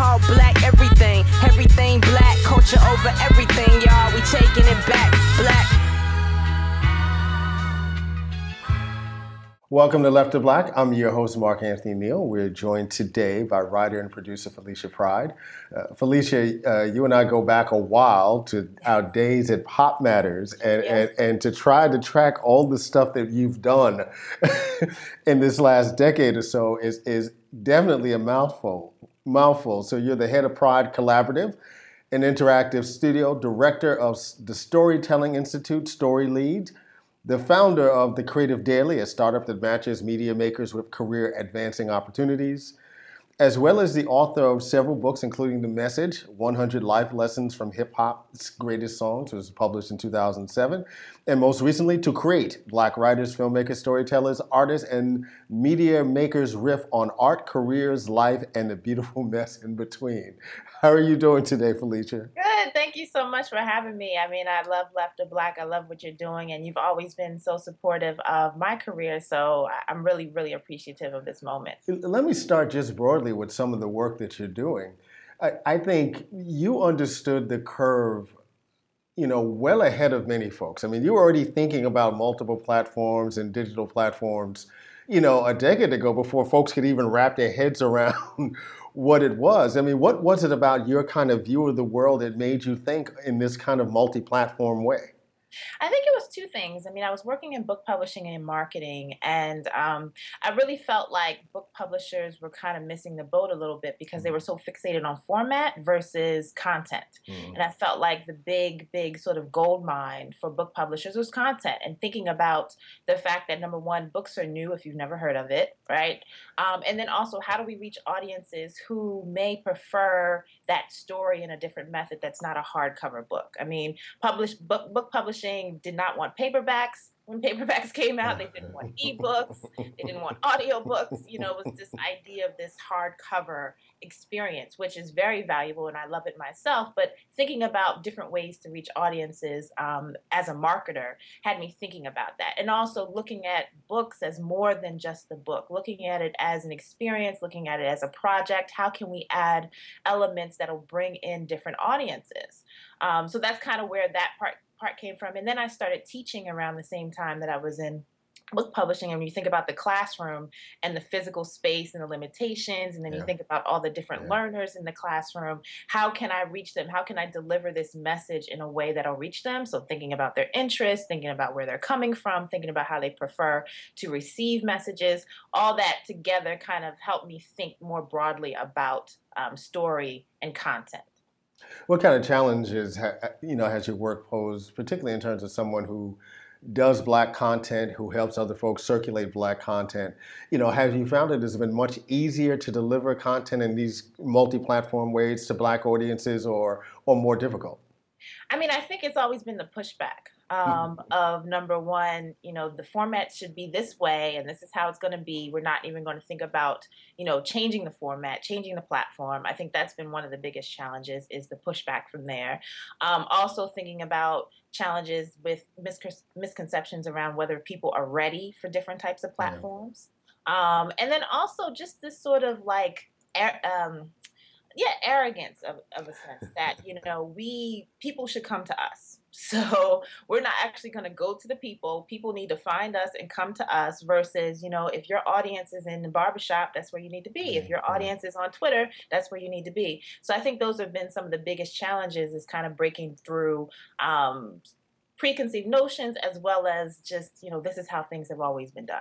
call black everything. Everything black, culture over everything, y'all. We taking it back, black. Welcome to Left of Black. I'm your host, Mark Anthony Neal. We're joined today by writer and producer Felicia Pride. Felicia, you and I go back a while to our days at Pop Matters and, yes, and to try to track all the stuff that you've done in this last decade or so is definitely a mouthful. So you're the head of Pride Collaborative, an interactive studio, director of the Storytelling Institute, Story Lead, the founder of The Creative Daily, a startup that matches media makers with career-advancing opportunities, as well as the author of several books, including The Message, 100 Life Lessons from Hip-Hop's Greatest Songs, which was published in 2007, and most recently, To Create, Black writers, filmmakers, storytellers, artists, and media makers riff on art, careers, life, and the beautiful mess in between. How are you doing today, Felicia? Good. Thank you so much for having me. I mean, I love Left of Black. I love what you're doing, and you've always been so supportive of my career, so I'm really, really appreciative of this moment. Let me start just broadly with some of the work that you're doing. I think you understood the curve, you know, well ahead of many folks. I mean, you were already thinking about multiple platforms and digital platforms, you know, a decade ago before folks could even wrap their heads around what it was. I mean, what was it about your kind of view of the world that made you think in this kind of multi-platform way? I think it was two things. I mean, I was working in book publishing and in marketing, and I really felt like book publishers were kind of missing the boat a little bit because they were so fixated on format versus content. Mm. And I felt like the big sort of gold mine for book publishers was content, and thinking about the fact that, number one, books are new if you've never heard of it, right? And then also, how do we reach audiences who may prefer that story in a different method that's not a hardcover book? I mean, book publishers did not want paperbacks. When paperbacks came out, they didn't want ebooks, they didn't want audiobooks. You know, it was this idea of this hardcover experience, which is very valuable, and I love it myself. But thinking about different ways to reach audiences as a marketer had me thinking about that. And also looking at books as more than just the book, looking at it as an experience, looking at it as a project. How can we add elements that'll bring in different audiences? So that's kind of where that part came from. And then I started teaching around the same time that I was in book publishing. And when you think about the classroom and the physical space and the limitations, and then you think about all the different learners in the classroom, how can I reach them? How can I deliver this message in a way that'll reach them? So thinking about their interests, thinking about where they're coming from, thinking about how they prefer to receive messages, all that together kind of helped me think more broadly about story and content. What kind of challenges, you know, has your work posed, particularly in terms of someone who does Black content, who helps other folks circulate Black content? You know, have you found it has been much easier to deliver content in these multi-platform ways to Black audiences, or more difficult? I mean, I think it's always been the pushback. Of number one, you know, the format should be this way, and this is how it's going to be. We're not even going to think about, you know, changing the format, changing the platform. I think that's been one of the biggest challenges, is the pushback from there. Also thinking about challenges with misconceptions around whether people are ready for different types of platforms. And then also just this sort of like, arrogance of a sense that, you know, people should come to us. So we're not actually going to go to the people. People need to find us and come to us versus, you know, if your audience is in the barbershop, that's where you need to be. If your audience is on Twitter, that's where you need to be. So I think those have been some of the biggest challenges, is kind of breaking through preconceived notions, as well as just, you know, this is how things have always been done.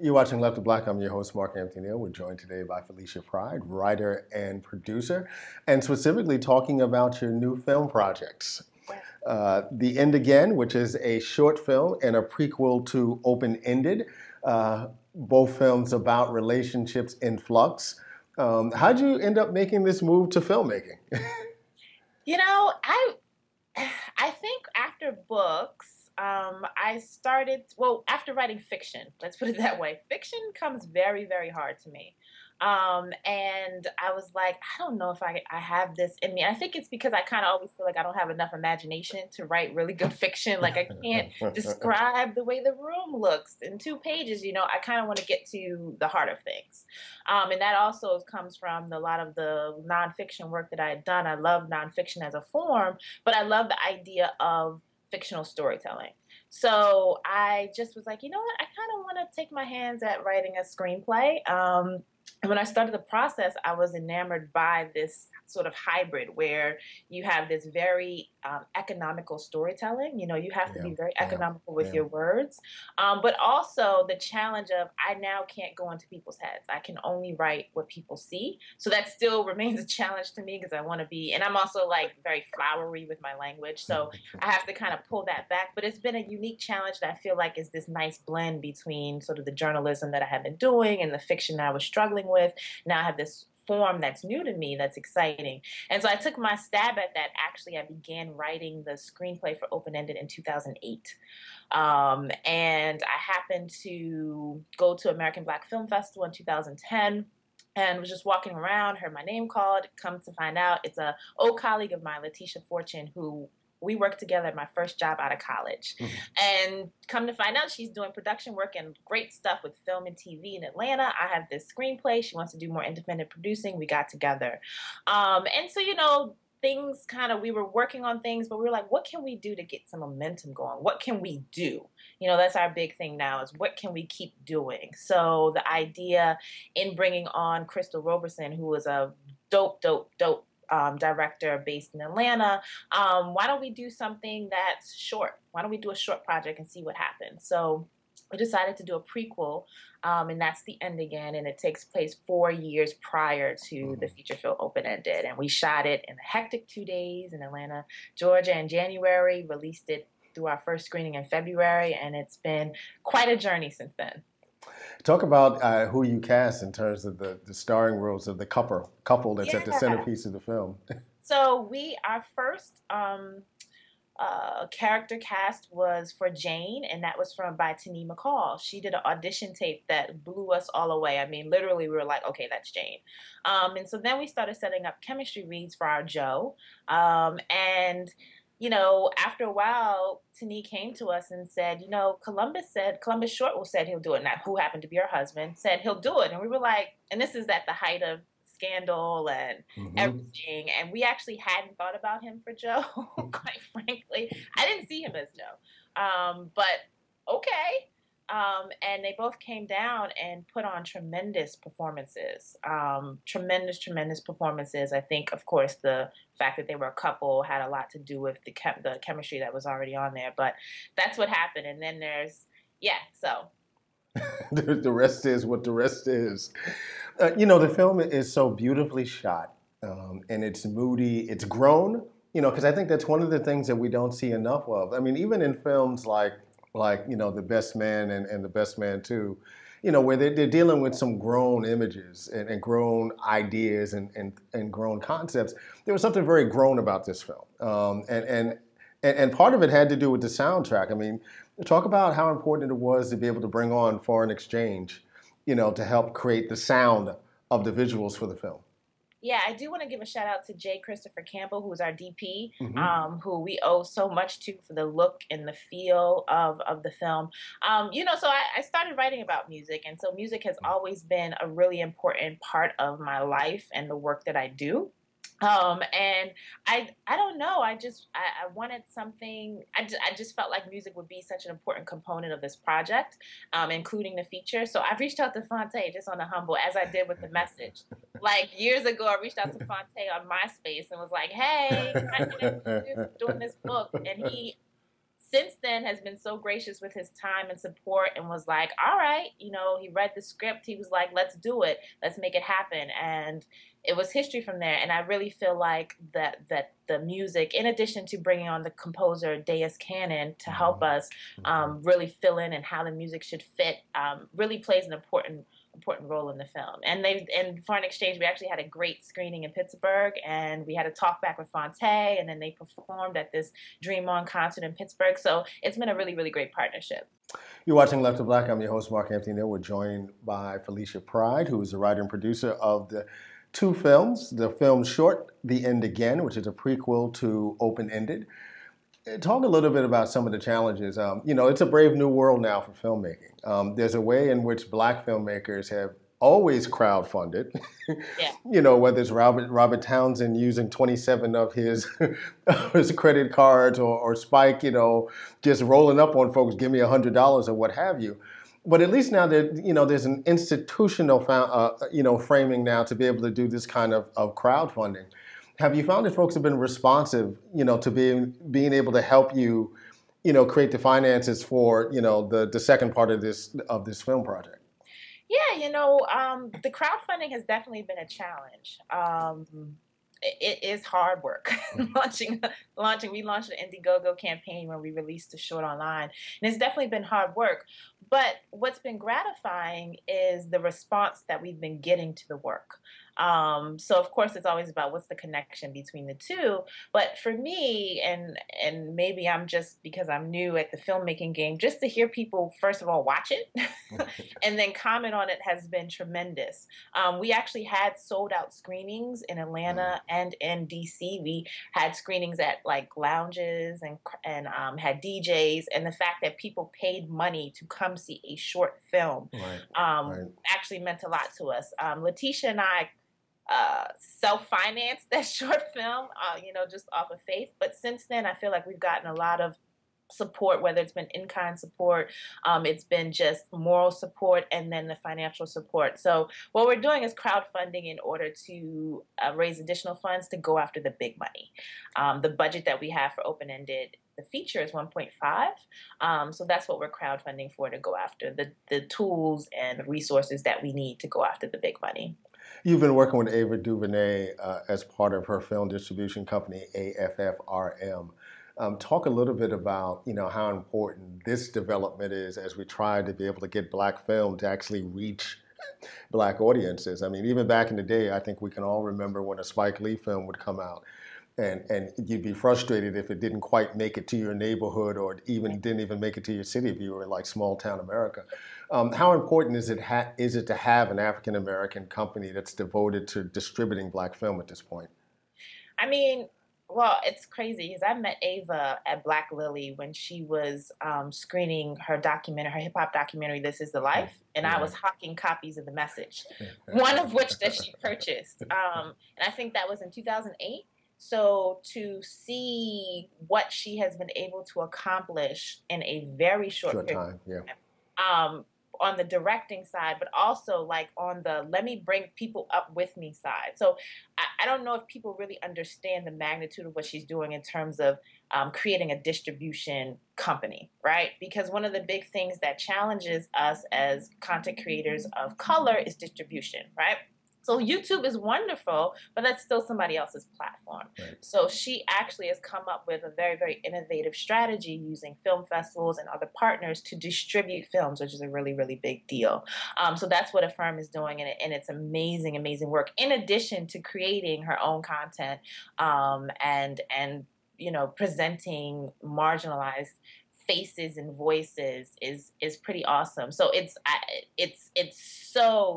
You're watching Left of Black. I'm your host, Mark Anthony Neal. We're joined today by Felicia Pride, writer and producer, and specifically talking about your new film projects. The End Again, which is a short film and a prequel to Open Ended, both films about relationships in flux. How'd you end up making this move to filmmaking? You know, I think after books, I started, well, after writing fiction, let's put it that way. Fiction comes very, very hard to me. And I was like, I don't know if I have this in me. I think it's because I kind of always feel like I don't have enough imagination to write really good fiction. Like I can't describe the way the room looks in 2 pages, you know. I kind of want to get to the heart of things. And that also comes from a lot of the nonfiction work that I had done. I love nonfiction as a form, but I love the idea of fictional storytelling. So I just was like, you know what, I kind of want to take my hands at writing a screenplay. And when I started the process, I was enamored by this sort of hybrid where you have this very economical storytelling. You know, you have to be very economical with your words. But also the challenge of I now can't go into people's heads. I can only write what people see. So that still remains a challenge to me because I want to be, and I'm also like very flowery with my language. So I have to kind of pull that back. But it's been a unique challenge that I feel like is this nice blend between sort of the journalism that I have been doing and the fiction that I was struggling with. Now I have this form that's new to me that's exciting. And so I took my stab at that. Actually, I began writing the screenplay for Open Ended in 2008. And I happened to go to American Black Film Festival in 2010 and was just walking around, heard my name called, come to find out it's an old colleague of mine, Letitia Fortune, who we worked together at my first job out of college. And come to find out, she's doing production work and great stuff with film and TV in Atlanta. I have this screenplay. She wants to do more independent producing. We got together. And so, you know, things kind of, we were working on things, but we were like, what can we do to get some momentum going? What can we do? You know, that's our big thing now is what can we keep doing? So the idea in bringing on Crystal Roberson, who was a dope, director based in Atlanta, why don't we do something that's short? Why don't we do a short project and see what happens? So we decided to do a prequel, and that's The End Again, and it takes place 4 years prior to the feature film Open Ended. And we shot it in a hectic 2 days in Atlanta, Georgia in January, released it through our first screening in February, and it's been quite a journey since then. Talk about who you cast in terms of the starring roles of the couple that's at the centerpiece of the film. So our first character cast was for Jane, and that was by Tanee McCall. She did an audition tape that blew us all away. I mean, literally, we were like, okay, that's Jane. And so then we started setting up chemistry reads for our Joe. And you know, after a while, Tanee came to us and said, you know, Columbus Short said he'll do it. Not who happened to be her husband, said he'll do it. And we were like, and this is at the height of scandal and everything. And we actually hadn't thought about him for Joe, quite frankly. I didn't see him as Joe. But okay. And they both came down and put on tremendous performances, tremendous performances. I think, of course, the fact that they were a couple had a lot to do with the chemistry that was already on there. But that's what happened. And then there's, so. The rest is what the rest is. You know, the film is so beautifully shot, and it's moody. It's grown, you know, because I think that's one of the things that we don't see enough of. I mean, even in films like, you know, The Best Man and The Best Man 2, you know, where they're dealing with some grown images and grown ideas and grown concepts. There was something very grown about this film. And part of it had to do with the soundtrack. I mean, talk about how important it was to be able to bring on Foreign Exchange, you know, to help create the sound of the visuals for the film. Yeah, I do want to give a shout out to J. Christopher Campbell, who is our DP, who we owe so much to for the look and the feel of the film. You know, so I started writing about music, and so music has always been a really important part of my life and the work that I do. And I don't know, I wanted something, I just felt like music would be such an important component of this project, including the feature. So I reached out to Fonte just on the humble, as I did with The Message. Like years ago, I reached out to Fonte on MySpace and was like, hey, I'm doing this book. And he, since then, has been so gracious with his time and support and was like, all right, you know, he read the script. He was like, let's do it. Let's make it happen. And it was history from there, and I really feel like that the music, in addition to bringing on the composer Deus Cannon to help us really fill in and how the music should fit, really plays an important important role in the film. And in Foreign Exchange, we actually had a great screening in Pittsburgh, and we had a talk back with Fonte, and then they performed at this Dream On concert in Pittsburgh. So it's been a really, really great partnership. You're watching Left of Black. I'm your host, Mark Anthony Neal. We're joined by Felicia Pride, who is the writer and producer of the two films, the film short, The End Again, which is a prequel to Open Ended. Talk a little bit about some of the challenges. You know, it's a brave new world now for filmmaking. There's a way in which Black filmmakers have always crowdfunded. Yeah. You know, whether it's Robert Townsend using 27 of his credit cards, or Spike, you know, just rolling up on folks, give me $100 or what have you. But at least now that, you know, there's an institutional you know, framing now to be able to do this kind of crowdfunding. Have you found that folks have been responsive, you know, to being able to help you, you know, create the finances for, you know, the second part of this film project? Yeah, you know, the crowdfunding has definitely been a challenge. It is hard work. We launched an IndieGoGo campaign when we released the short online, and it's definitely been hard work. But what's been gratifying is the response that we've been getting to the work. So of course, it's always about what's the connection between the two. But for me, and maybe I'm just because I'm new at the filmmaking game, just to hear people, first of all, watch it and then comment on it has been tremendous. We actually had sold out screenings in Atlanta and in DC. We had screenings at like lounges and had DJs, and the fact that people paid money to come see a short film actually meant a lot to us. Letitia and I self-financed that short film, you know, just off of faith. But since then, I feel like we've gotten a lot of support, whether it's been in-kind support, it's been just moral support, and then the financial support. So what we're doing is crowdfunding in order to raise additional funds to go after the big money. The budget that we have for Open Ended, the feature, is 1.5. So that's what we're crowdfunding for, to go after the tools and resources that we need to go after the big money. You've been working with Ava DuVernay as part of her film distribution company, AFFRM. Talk a little bit about, you know, how important this development is as we try to be able to get Black film to actually reach Black audiences. I mean, even back in the day, I think we can all remember when a Spike Lee film would come out, and you'd be frustrated if it didn't quite make it to your neighborhood, or even didn't even make it to your city if you were in like small town America. How important is it to have an African American company that's devoted to distributing Black film at this point? I mean, well, it's crazy because I met Ava at Black Lily when she was screening her documentary, her hip-hop documentary, This Is The Life, and I was hawking copies of The Message, one of which that she purchased. And I think that was in 2008. So to see what she has been able to accomplish in a very short period of time, yeah. On the directing side, but also like on the let me bring people up with me side. So I don't know if people really understand the magnitude of what she's doing in terms of creating a distribution company, right? Because one of the big things that challenges us as content creators of color is distribution, right? So YouTube is wonderful, but that's still somebody else's platform. Right. So she actually has come up with a very, very innovative strategy using film festivals and other partners to distribute films, which is a really, really big deal. So that's what AFFRM is doing, and it's amazing, amazing work. In addition to creating her own content and you know, presenting marginalized faces and voices is pretty awesome. So it's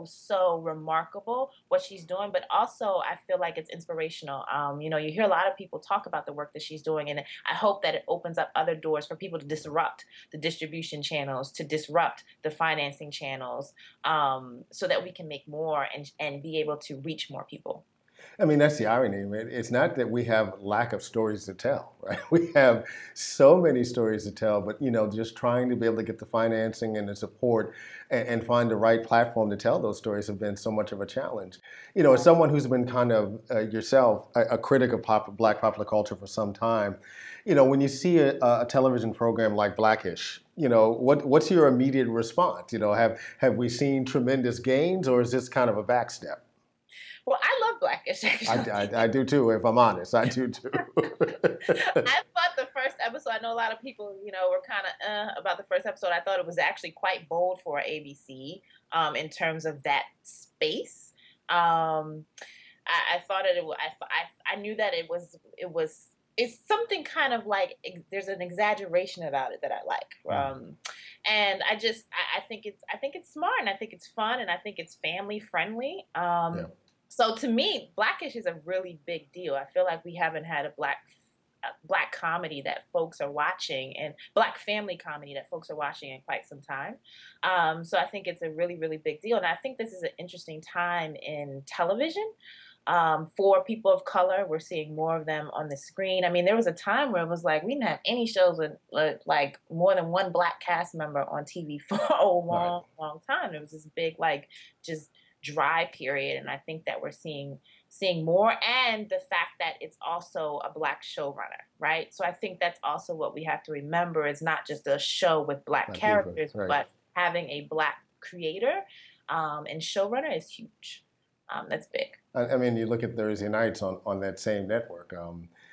so remarkable what she's doing, but also I feel like it's inspirational. You know, you hear a lot of people talk about the work that she's doing, and I hope that it opens up other doors for people to disrupt the distribution channels, to disrupt the financing channels, so that we can make more and be able to reach more people. I mean, that's the irony, man. It's not that we have lack of stories to tell, right? We have so many stories to tell, but, you know, just trying to be able to get the financing and the support and find the right platform to tell those stories have been so much of a challenge. You know, as someone who's been kind of, yourself, a critic of Black popular culture for some time, you know, when you see a television program like Black-ish, you know, what's your immediate response? You know, have we seen tremendous gains, or is this kind of a backstep? Well, I love Black-ish, actually. I do too, if I'm honest. I do too. I thought the first episode know a lot of people, you know, were kind of about the first episode. I thought it was actually quite bold for ABC in terms of that space. I thought that I knew that it's something kind of like there's an exaggeration about it that I like. Wow. And I just, I think it's smart, and I think it's fun, and I think it's family friendly. Yeah. So to me, Black-ish is a really big deal. I feel like we haven't had a black comedy that folks are watching, and black family comedy that folks are watching in quite some time. So I think it's a really, really big deal. And I think this is an interesting time in television. For people of color, we're seeing more of them on the screen. I mean, there was a time where it was like we didn't have any shows with like more than one black cast member on TV for a long, long time. It was this big, like, just dry period, and I think that we're seeing more, and the fact that it's also a black showrunner, right? So I think that's also what we have to remember. It's not just a show with black characters, right, but having a black creator and showrunner is huge. That's big. I mean, you look at Thursday nights on that same network.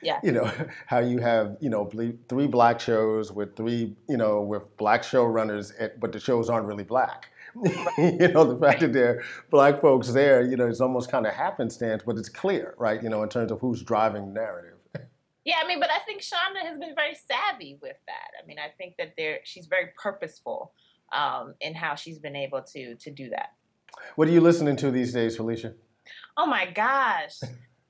Yeah. You know, how you have, you know, three black shows with three, you know, with black showrunners, but the shows aren't really black. You know, the fact that there are black folks there, you know, it's almost kind of happenstance, but it's clear, right, you know, in terms of who's driving the narrative. Yeah, I mean, but I think Shonda has been very savvy with that. I mean, I think that she's very purposeful in how she's been able to do that. What are you listening to these days, Felicia? Oh my gosh,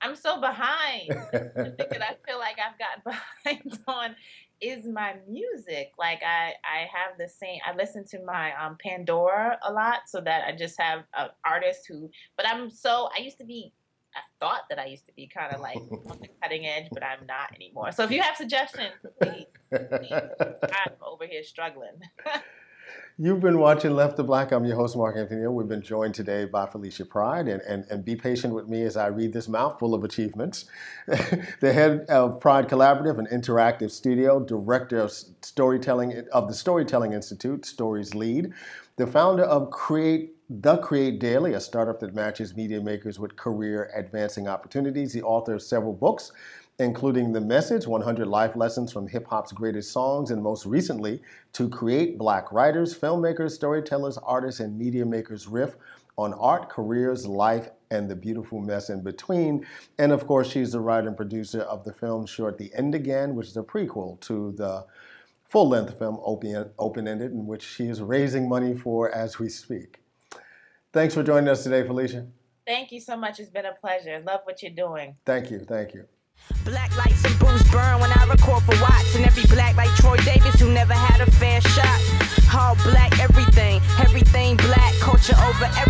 I'm so behind. The thing that I feel like I've got behind on is my music. Like I have the same. I listen to my Pandora a lot, so that I just have an artist who. But I used to be. I thought that I used to be kind of like on the cutting edge, but I'm not anymore. So if you have suggestions, please. I'm over here struggling. You've been watching Left of Black. I'm your host, Mark Anthony Neal. We've been joined today by Felicia Pride. And be patient with me as I read this mouthful of achievements. The head of Pride Collaborative, an interactive studio, director of storytelling of the Storytelling Institute, Stories Lead, the founder of The Creative Daily, a startup that matches media makers with career-advancing opportunities, the author of several books, including The Message, 100 Life Lessons from Hip-Hop's Greatest Songs, and most recently, To Create, Black Writers, Filmmakers, Storytellers, Artists, and Media Makers Riff on Art, Careers, Life, and the Beautiful Mess in Between. And of course, she's the writer and producer of the film short The End Again, which is a prequel to the full-length film Open Ended, in which she is raising money for as we speak. Thanks for joining us today, Felicia. Thank you so much. It's been a pleasure. Love what you're doing. Thank you. Thank you. Black lights and booze burn when I record for Watts. And every black like Troy Davis who never had a fair shot. All black everything, everything black, culture over everything.